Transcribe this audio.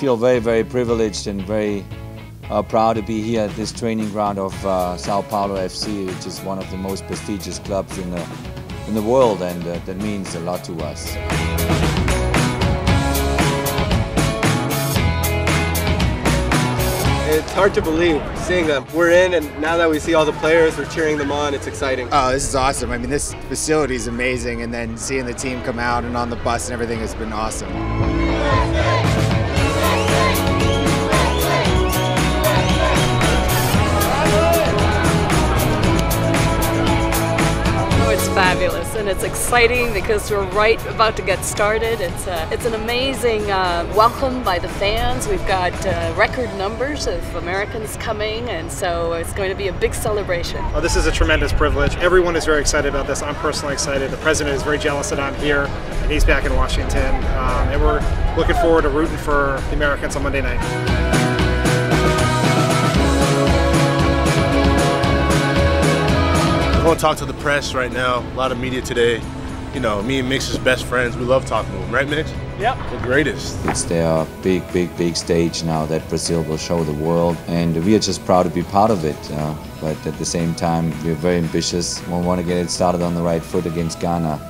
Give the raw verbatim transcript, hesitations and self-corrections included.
feel very, very privileged and very uh, proud to be here at this training ground of uh, Sao Paulo F C, which is one of the most prestigious clubs in the, in the world, and uh, that means a lot to us. It's hard to believe seeing them. We're in, and now that we see all the players, we're cheering them on. It's exciting. Oh, this is awesome. I mean, this facility is amazing, and then seeing the team come out and on the bus and everything has been awesome. It's fabulous, and it's exciting because we're right about to get started. It's a, it's an amazing uh, welcome by the fans. We've got uh, record numbers of Americans coming, and so it's going to be a big celebration. Oh, this is a tremendous privilege. Everyone is very excited about this. I'm personally excited. The president is very jealous that I'm here, and he's back in Washington. Um, and we're looking forward to rooting for the Americans on Monday night. I'm going to talk to the press right now, a lot of media today. You know, me and Mix is best friends. We love talking to them, right, Mix? Yep. The greatest. It's their big, big, big stage now that Brazil will show the world, and we are just proud to be part of it. Uh, but at the same time, we're very ambitious. We want to get it started on the right foot against Ghana.